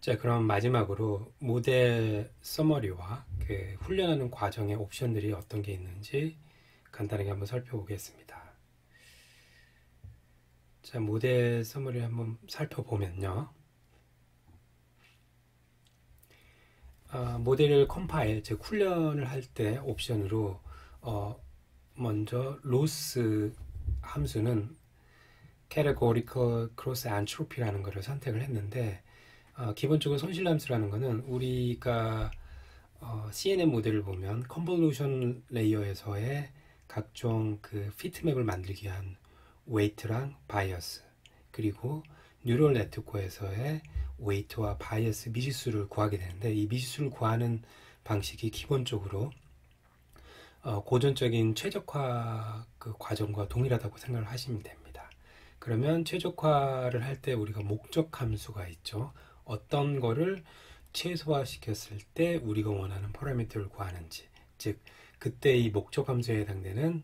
자, 그럼 마지막으로 모델 서머리와 그 훈련하는 과정의 옵션들이 어떤 게 있는지 간단하게 한번 살펴보겠습니다. 자, 모델 서머리를 한번 살펴보면요. 모델을 컴파일, 즉 훈련을 할 때 옵션으로 먼저 로스 함수는 categorical cross entropy라는 것을 선택을 했는데, 기본적으로 손실함수라는 것은 우리가 CNN 모델을 보면 컨볼루션 레이어에서의 각종 그 피트맵을 만들기 위한 웨이트랑 바이어스, 그리고 뉴럴 네트워크에서의 웨이트와 바이어스 미지수를 구하게 되는데, 이 미지수를 구하는 방식이 기본적으로 고전적인 최적화 그 과정과 동일하다고 생각을 하시면 됩니다. 그러면 최적화를 할 때 우리가 목적 함수가 있죠. 어떤 거를 최소화시켰을 때 우리가 원하는 파라미터를 구하는지, 즉 그때 이 목적 함수에 해당되는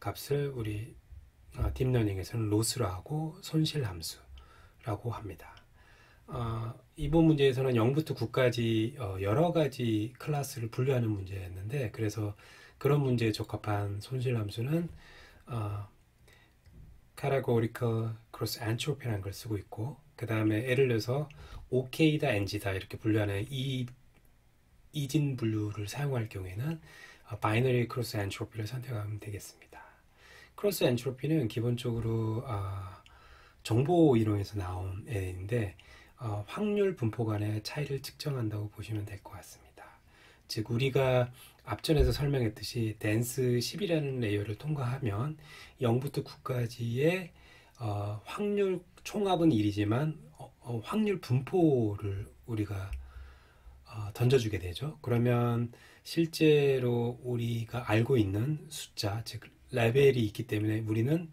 값을 우리 딥러닝에서는 로스로 하고 손실 함수라고 합니다. 이번 문제에서는 0부터 9까지 여러 가지 클래스를 분류하는 문제였는데, 그래서 그런 문제에 적합한 손실 함수는 categorical cross entropy라는 걸 쓰고 있고, 그 다음에 예를 들어서 OK다 NG다 이렇게 분류하는 이진 분류를 사용할 경우에는 바이너리 크로스 엔트로피를 선택하면 되겠습니다. 크로스 엔트로피는 기본적으로 정보 이론에서 나온 애인데, 확률 분포 간의 차이를 측정한다고 보시면 될 것 같습니다. 즉 우리가 앞전에서 설명했듯이 댄스 10이라는 레이어를 통과하면 0부터 9까지의 확률 총합은 1이지만 확률 분포를 우리가 던져주게 되죠. 그러면 실제로 우리가 알고 있는 숫자, 즉 레벨이 있기 때문에 우리는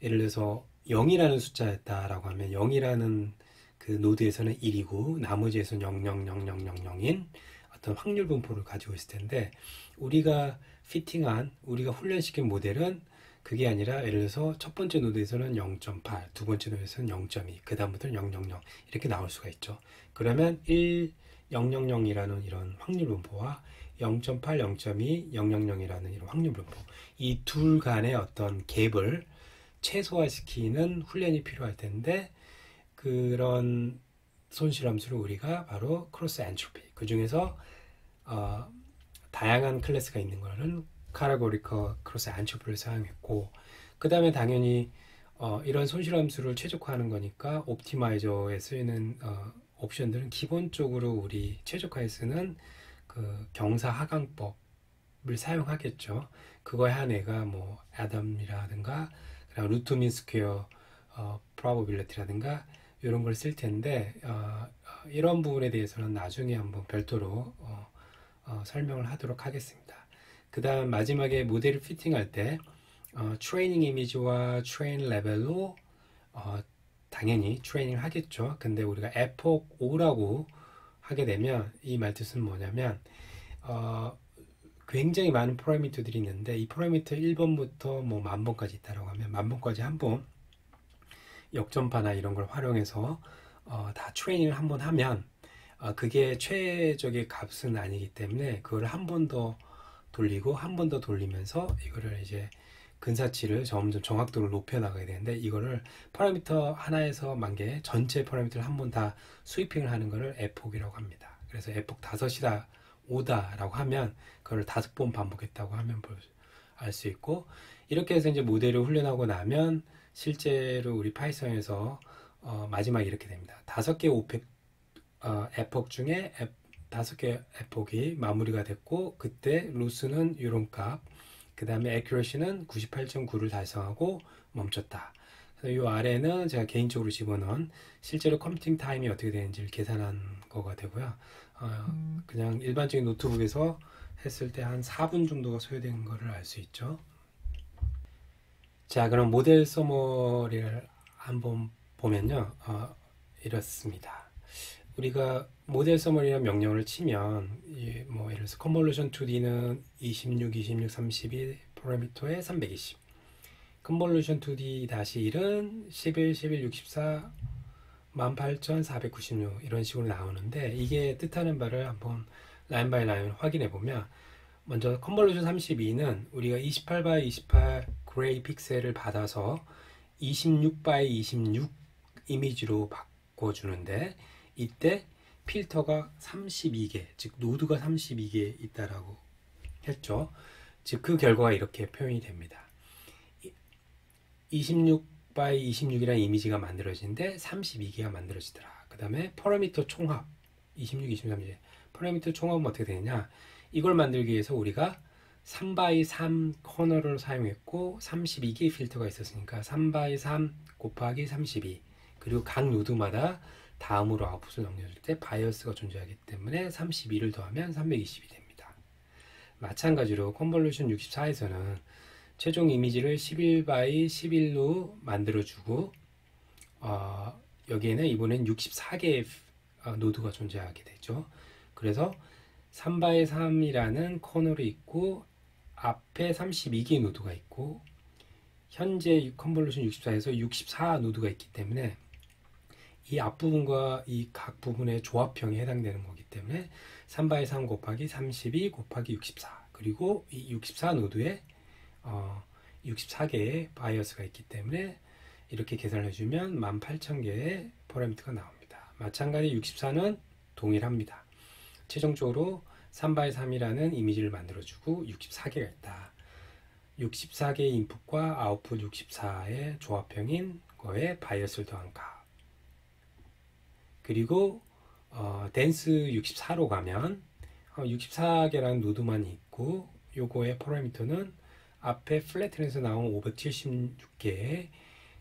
예를 들어서 0이라는 숫자였다라고 하면 0이라는 그 노드에서는 1이고 나머지에서는 0,0,0,0,0,0인 어떤 확률 분포를 가지고 있을 텐데, 우리가 피팅한, 우리가 훈련시킨 모델은 그게 아니라 예를 들어서 첫 번째 노드에서는 0.8, 두 번째 노드에서는 0.2, 그 다음부터는 000 이렇게 나올 수가 있죠. 그러면 000이라는 이런 확률 분포와 0.8, 0.2, 000이라는 이런 확률 분포, 이 둘 간의 어떤 갭을 최소화시키는 훈련이 필요할 텐데, 그런 손실함수를 우리가 바로 크로스 엔트로피, 그 중에서 다양한 클래스가 있는 거는 카테고리컬 크로스 엔트로피를 사용했고, 그 다음에 당연히 이런 손실함수를 최적화하는 거니까 옵티마이저에 쓰이는 옵션들은 기본적으로 우리 최적화에 쓰는 그 경사하강법을 사용하겠죠. 그거에 한 애가 뭐 애덤이라든가 루트민 스퀘어 프로버빌리티라든가 이런 걸 쓸 텐데, 이런 부분에 대해서는 나중에 한번 별도로 설명을 하도록 하겠습니다. 그 다음 마지막에 모델을 피팅할 때 트레이닝 이미지와 트레인 레벨로 당연히 트레이닝을 하겠죠. 근데 우리가 에포크 5라고 하게 되면 이 말뜻은 뭐냐면 굉장히 많은 파라미터들이 있는데, 이 파라미터 1번부터 뭐 만번까지 있다라고 하면 만번까지 한번 역전파나 이런 걸 활용해서 다 트레이닝을 한번 하면 그게 최적의 값은 아니기 때문에 그걸 한 번 더 돌리고 한 번 더 돌리면서 이거를 이제 근사치를 점점 정확도를 높여 나가게 되는데, 이거를 파라미터 하나에서 만개 전체 파라미터를 한 번 다 스위핑을 하는 것을 에폭이라고 합니다. 그래서 에폭 5이다 5다라고 하면 그걸 5번 반복했다고 하면 알 수 있고, 이렇게 해서 이제 모델을 훈련하고 나면 실제로 우리 파이썬에서 마지막에 이렇게 됩니다. 5개 에폭 중에 5개 에폭이 마무리가 됐고, 그때 로스는 이런 값, 그 다음에 accuracy는 98.9를 달성하고 멈췄다. 그래서 이 아래는 제가 개인적으로 집어넣은 실제로 컴퓨팅 타임이 어떻게 되는지를 계산한 거가 되고요. 그냥 일반적인 노트북에서 했을 때 한 4분 정도가 소요된 거를 알 수 있죠. 자, 그럼 모델 서머리를 한번 보면요. 이렇습니다. 우리가 모델 서머리라는 명령을 치면 뭐 예를 들어서 컨볼루션 2D는 26, 26, 32 파라미터에 320, 컨볼루션 2D-1은 11, 11, 64, 18,496 이런 식으로 나오는데, 이게 뜻하는 바를 한번 라인 바이 라인 확인해 보면, 먼저 컨볼루션 32는 우리가 28x28 그레이 픽셀을 받아서 26x26 이미지로 바꿔주는데, 이때 필터가 32개, 즉 노드가 32개 있다라고 했죠. 즉 그 결과가 이렇게 표현이 됩니다. 26x26이라는 이미지가 만들어지는데 32개가 만들어지더라. 그 다음에 파라미터 총합 26, 26, 30 파라미터 총합은 어떻게 되느냐, 이걸 만들기 위해서 우리가 3x3 커널을 사용했고 32개의 필터가 있었으니까 3x3 곱하기 32, 그리고 각 노드마다 다음으로 아웃풋을 넘겨줄 때 바이어스가 존재하기 때문에 32를 더하면 320이 됩니다. 마찬가지로 컨볼루션 64에서는 최종 이미지를 11x11로 만들어주고 여기에는 이번엔 64개의 노드가 존재하게 되죠. 그래서 3x3이라는 커널이 있고 앞에 32개의 노드가 있고 현재 컨볼루션 64에서 64 노드가 있기 때문에 이 앞부분과 이 각 부분의 조합형에 해당되는 거기 때문에 3x3 곱하기 32 곱하기 64, 그리고 이 64 노드에 64개의 바이어스가 있기 때문에 이렇게 계산해 주면 18,000개의 파라미터가 나옵니다. 마찬가지 64는 동일합니다. 최종적으로 3x3이라는 이미지를 만들어주고 64개가 있다. 64개의 인풋과 아웃풋 64의 조합형인 거에 바이어스를 더한 값. 그리고 댄스 64로 가면 64개라는 노드만 있고 요거의 파라미터는 앞에 플래트에서 나온 576개의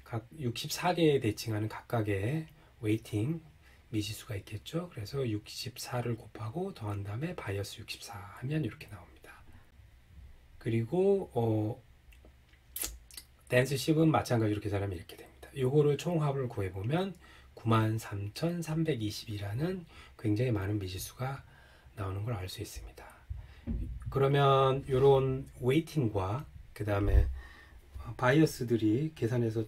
각 64개에 대칭하는 각각의 웨이팅 미지수가 있겠죠. 그래서 64를 곱하고 더한 다음에 바이어스 64 하면 이렇게 나옵니다. 그리고 댄스 10은 마찬가지로 계산하면 이렇게 됩니다. 요거를 총합을 구해보면 93,320이라는 굉장히 많은 미지수가 나오는 걸 알 수 있습니다. 그러면 이런 웨이팅과 그 다음에 바이어스들이 계산해서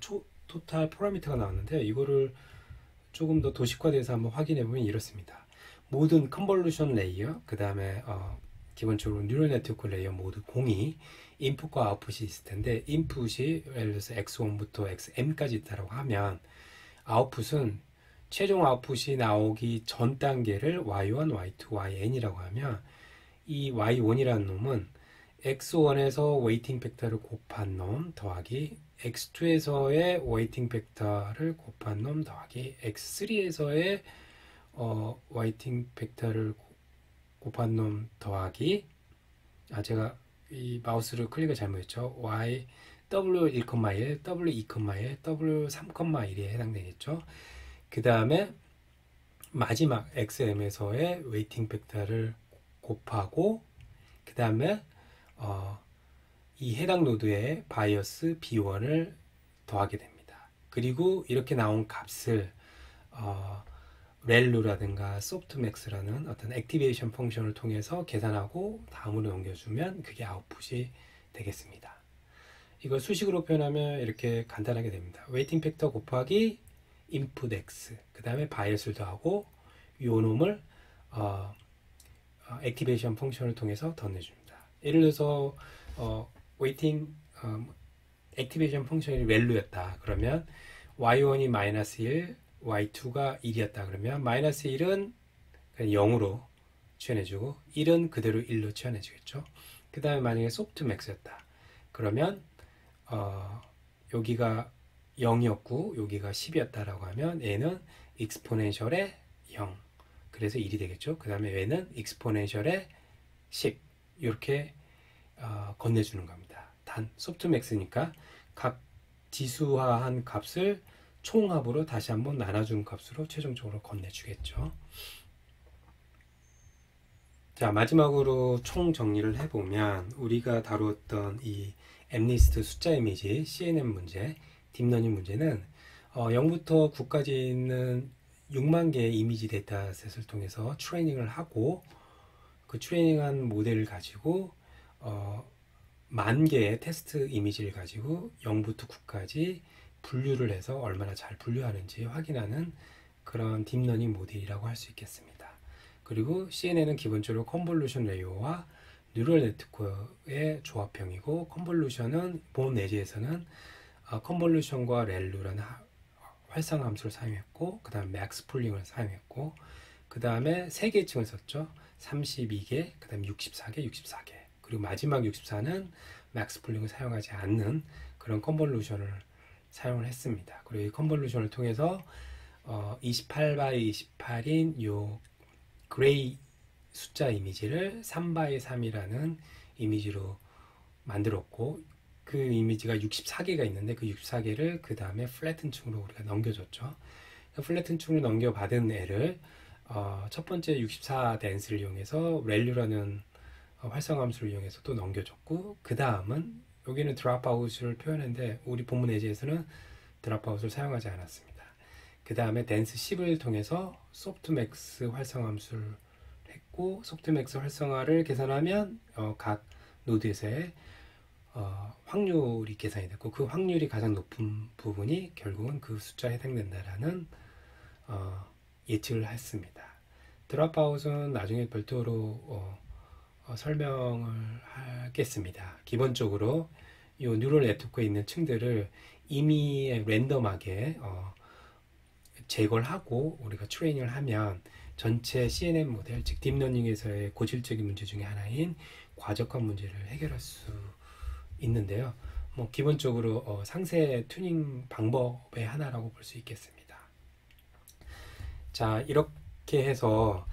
토탈 파라미터가 나왔는데, 이거를 조금 더 도식화돼서 한번 확인해 보면 이렇습니다. 모든 컨볼루션 레이어, 그 다음에 기본적으로 뉴럴 네트워크 레이어 모두 공이 인풋과 아웃풋이 있을 텐데, 인풋이 예를 들어서 x1부터 xm까지 있다고 하면 아웃풋은 최종 아웃풋이 나오기 전 단계를 y1, y2,yn이라고 하면, 이 y1이라는 놈은 x1에서 웨이팅 팩터를 곱한 놈 더하기 x2에서의 웨이팅 팩터를 곱한 놈 더하기 x3에서의 웨이팅 팩터를 곱한 놈 더하기, 제가 이 마우스를 클릭을 잘못했죠. y w1,1, w2,1, w3,1에 해당되겠죠. 그 다음에 마지막 xm에서의 웨이팅 팩터를 곱하고, 그 다음에 이 해당 노드에 바이어스 B1을 더하게 됩니다. 그리고 이렇게 나온 값을 ReLU라든가 softmax라는 어떤 액티베이션 펑션을 통해서 계산하고 다음으로 넘겨주면 그게 아웃풋이 되겠습니다. 이걸 수식으로 표현하면 이렇게 간단하게 됩니다. 웨이팅 팩터 곱하기 인풋 x, 그 다음에 바이어스를 더하고 요 놈을 액티베이션 펑션을 통해서 덧내줍니다. 예를 들어서 웨이팅 액티베이션 펑션이 밸류였다. 그러면 y1이 마이너스 1, y2가 1이었다. 그러면 마이너스 1은 그냥 0으로 취현해주고 1은 그대로 1로 취현해주겠죠. 그 다음에 만약에 소프트맥스였다. 그러면 여기가 0이었고 여기가 10이었다라고 하면 얘는 익스포넨셜의 0, 그래서 1이 되겠죠. 그 다음에 얘는 익스포넨셜의 10, 이렇게 건네주는 겁니다. 단 소프트맥스니까 각 지수화한 값을 총합으로 다시 한번 나눠준 값으로 최종적으로 건네주겠죠. 자, 마지막으로 총 정리를 해보면, 우리가 다루었던 이 MNIST 숫자 이미지, CNN 문제, 딥러닝 문제는 0부터 9까지 있는 6만 개의 이미지 데이터셋을 통해서 트레이닝을 하고, 그 트레이닝한 모델을 가지고 만 개의 테스트 이미지를 가지고 0부터 9까지 분류를 해서 얼마나 잘 분류하는지 확인하는 그런 딥러닝 모델이라고 할 수 있겠습니다. 그리고 CNN은 기본적으로 컨볼루션 레이어와 뉴럴 네트워크의 조합형이고, 컨볼루션은 본 내지에서는 컨볼루션과 렐루라는 활성 함수를 사용했고, 그 다음에 맥스 풀링을 사용했고, 그 다음에 세 개의 층을 썼죠. 32개, 그 다음에 64개. 그리고 마지막 64는 맥스 풀링을 사용하지 않는 그런 컨볼루션을 사용을 했습니다. 그리고 이 컨볼루션을 통해서 28x28인 요 그레이 숫자 이미지를 3x3이라는 이미지로 만들었고, 그 이미지가 64개가 있는데 그 64개를 그 다음에 플래튼 층으로 우리가 넘겨줬죠. 플래튼 층으로 넘겨받은 애를 첫 번째 64 댄스를 이용해서 렐류라는 활성 함수를 이용해서 또 넘겨줬고, 그 다음은 여기는 드랍아웃을 표현했는데 우리 본문 예제에서는 드랍아웃을 사용하지 않았습니다. 그 다음에 댄스 10을 통해서 소프트맥스 활성 함수를 했고, 소프트맥스 활성화를 계산하면 각 노드에서의 확률이 계산이 됐고, 그 확률이 가장 높은 부분이 결국은 그 숫자에 해당된다라는 예측을 했습니다. 드랍아웃은 나중에 별도로 설명을 하겠습니다. 기본적으로 이 뉴럴 네트워크에 있는 층들을 임의의 랜덤하게 제거를 하고 우리가 트레이닝을 하면 전체 CNN 모델, 즉 딥러닝에서의 고질적인 문제 중에 하나인 과적화 문제를 해결할 수 있는데요. 뭐 기본적으로 상세 튜닝 방법의 하나라고 볼 수 있겠습니다. 자, 이렇게 해서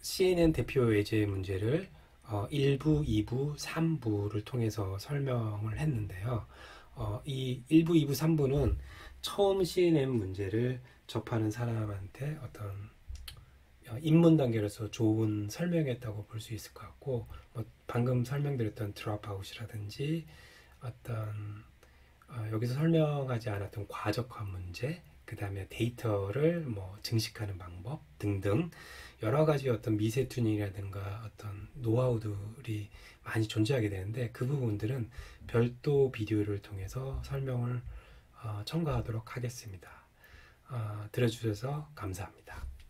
CNN 대표 예제 문제를 1부, 2부, 3부를 통해서 설명을 했는데요. 이 1부, 2부, 3부는 처음 CNN 문제를 접하는 사람한테 어떤 입문 단계로서 좋은 설명이었다고 볼 수 있을 것 같고, 뭐 방금 설명드렸던 드롭아웃이라든지 어떤 여기서 설명하지 않았던 과적화 문제, 그 다음에 데이터를 뭐 증식하는 방법 등등 여러 가지 어떤 미세 튜닝이라든가 어떤 노하우들이 많이 존재하게 되는데, 그 부분들은 별도 비디오를 통해서 설명을 첨가하도록 하겠습니다. 들어주셔서 감사합니다.